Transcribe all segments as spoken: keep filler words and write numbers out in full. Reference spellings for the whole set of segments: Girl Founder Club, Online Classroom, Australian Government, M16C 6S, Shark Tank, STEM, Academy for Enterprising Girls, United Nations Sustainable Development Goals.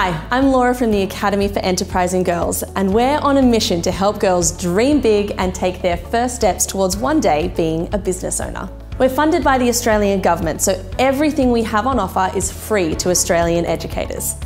Hi, I'm Laura from the Academy for Enterprising Girls, and we're on a mission to help girls dream big and take their first steps towards one day being a business owner. We're funded by the Australian Government, so everything we have on offer is free to Australian educators.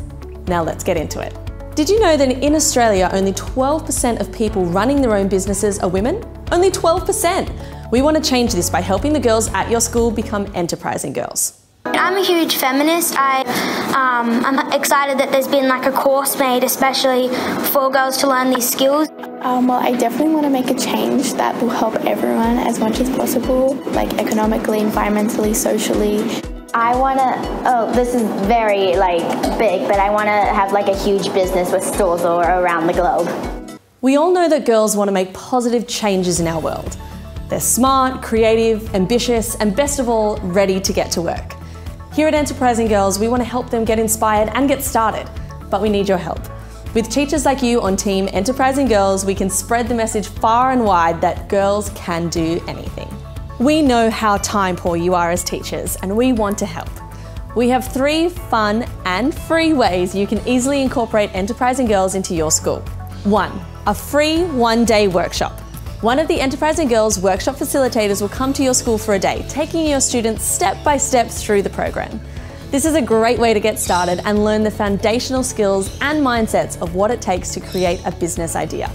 Now let's get into it. Did you know that in Australia only twelve percent of people running their own businesses are women? Only twelve percent! We want to change this by helping the girls at your school become enterprising girls. I'm a huge feminist. I, um, I'm excited that there's been like a course made especially for girls to learn these skills. Um, well, I definitely want to make a change that will help everyone as much as possible, like economically, environmentally, socially. I want to, oh, this is very like big, but I want to have like a huge business with stores all around the globe. We all know that girls want to make positive changes in our world. They're smart, creative, ambitious, and best of all, ready to get to work. Here at Enterprising Girls, we want to help them get inspired and get started, but we need your help. With teachers like you on Team Enterprising Girls, we can spread the message far and wide that girls can do anything. We know how time poor you are as teachers, and we want to help. We have three fun and free ways you can easily incorporate Enterprising Girls into your school. One, a free one-day workshop. One of the Enterprising Girls workshop facilitators will come to your school for a day, taking your students step by step through the program. This is a great way to get started and learn the foundational skills and mindsets of what it takes to create a business idea.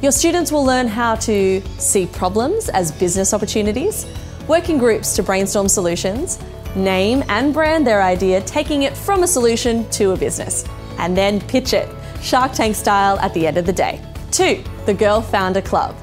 Your students will learn how to see problems as business opportunities, work in groups to brainstorm solutions, name and brand their idea, taking it from a solution to a business, and then pitch it, Shark Tank style at the end of the day. Two, the Girl Founder Club.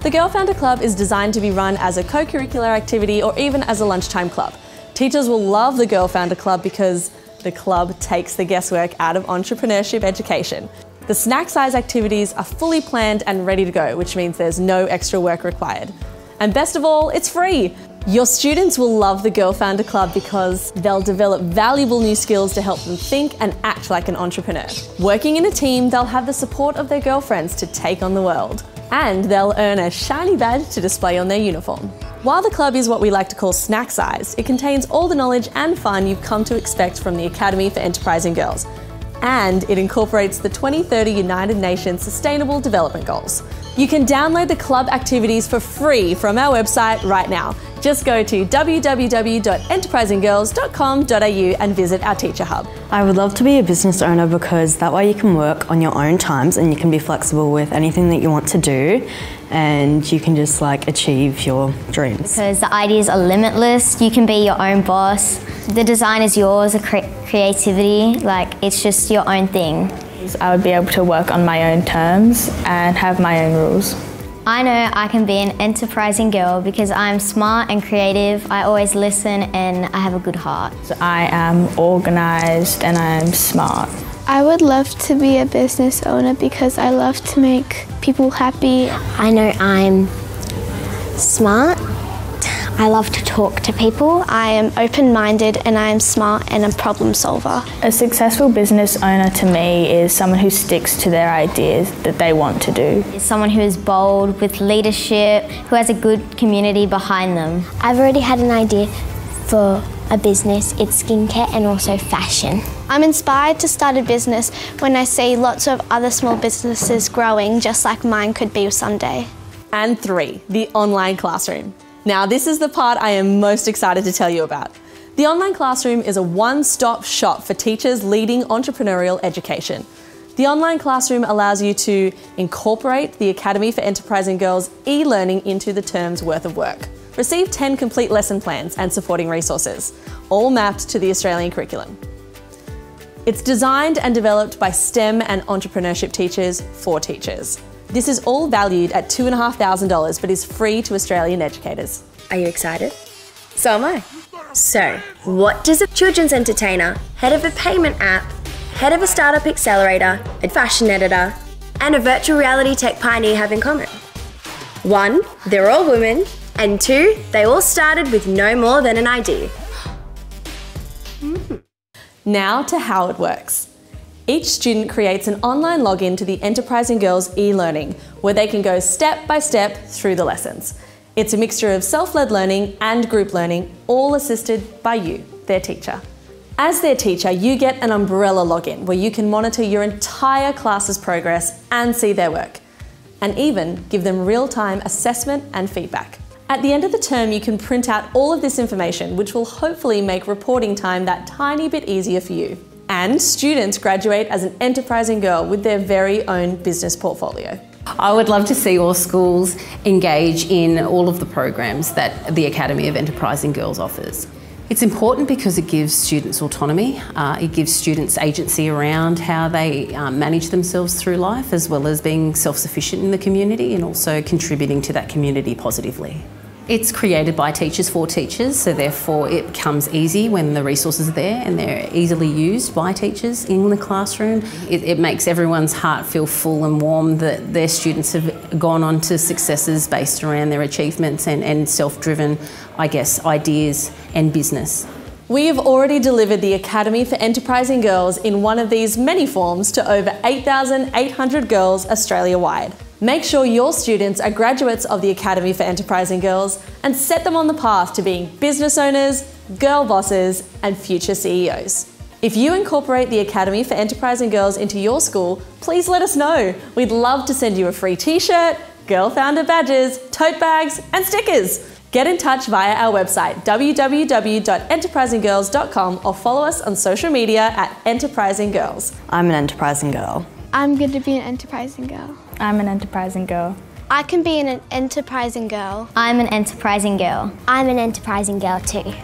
The Girl Founder Club is designed to be run as a co-curricular activity or even as a lunchtime club. Teachers will love the Girl Founder Club because the club takes the guesswork out of entrepreneurship education. The snack size activities are fully planned and ready to go, which means there's no extra work required. And best of all, it's free! Your students will love the Girl Founder Club because they'll develop valuable new skills to help them think and act like an entrepreneur. Working in a team, they'll have the support of their girlfriends to take on the world. And they'll earn a shiny badge to display on their uniform. While the club is what we like to call snack-sized, it contains all the knowledge and fun you've come to expect from the Academy for Enterprising Girls. And it incorporates the twenty thirty United Nations Sustainable Development Goals. You can download the club activities for free from our website right now. Just go to w w w dot enterprising girls dot com dot a u and visit our Teacher Hub. I would love to be a business owner because that way you can work on your own times and you can be flexible with anything that you want to do and you can just like achieve your dreams. Because the ideas are limitless, you can be your own boss. The design is yours, the cre creativity, like it's just your own thing. I would be able to work on my own terms and have my own rules. I know I can be an enterprising girl because I'm smart and creative, I always listen and I have a good heart. So I am organised and I am smart. I would love to be a business owner because I love to make people happy. I know I'm smart, I love to talk to people. I am open-minded and I am smart and a problem solver. A successful business owner to me is someone who sticks to their ideas that they want to do. It's someone who is bold, with leadership, who has a good community behind them. I've already had an idea for a business. It's skincare and also fashion. I'm inspired to start a business when I see lots of other small businesses growing just like mine could be someday. And three, the online classroom. Now this is the part I am most excited to tell you about. The online classroom is a one-stop shop for teachers leading entrepreneurial education. The online classroom allows you to incorporate the Academy for Enterprising Girls e-learning into the term's worth of work. Receive ten complete lesson plans and supporting resources, all mapped to the Australian curriculum. It's designed and developed by STEM and entrepreneurship teachers for teachers. This is all valued at two thousand five hundred dollars but is free to Australian educators. Are you excited? So am I. So, what does a children's entertainer, head of a payment app, head of a startup accelerator, a fashion editor, and a virtual reality tech pioneer have in common? One, they're all women, and two, they all started with no more than an idea. Now to how it works. Each student creates an online login to the Enterprising Girls e-learning, where they can go step by step through the lessons. It's a mixture of self-led learning and group learning, all assisted by you, their teacher. As their teacher, you get an umbrella login where you can monitor your entire class's progress and see their work, and even give them real-time assessment and feedback. At the end of the term, you can print out all of this information, which will hopefully make reporting time that tiny bit easier for you. And students graduate as an enterprising girl with their very own business portfolio. I would love to see all schools engage in all of the programs that the Academy of Enterprising Girls offers. It's important because it gives students autonomy, uh, it gives students agency around how they um, manage themselves through life, as well as being self-sufficient in the community and also contributing to that community positively. It's created by teachers for teachers, so therefore it becomes easy when the resources are there and they're easily used by teachers in the classroom. It, it makes everyone's heart feel full and warm that their students have gone on to successes based around their achievements and, and self-driven, I guess, ideas and business. We have already delivered the Academy for Enterprising Girls in one of these many forms to over eight thousand eight hundred girls Australia-wide. Make sure your students are graduates of the Academy for Enterprising Girls and set them on the path to being business owners, girl bosses, and future C E Os. If you incorporate the Academy for Enterprising Girls into your school, please let us know. We'd love to send you a free t-shirt, Girl Founder badges, tote bags, and stickers. Get in touch via our website, w w w dot enterprising girls dot com, or follow us on social media at Enterprising Girls. I'm an enterprising girl. I'm going to be an enterprising girl. I'm an enterprising girl. I can be an enterprising girl. I'm an enterprising girl. I'm an enterprising girl too.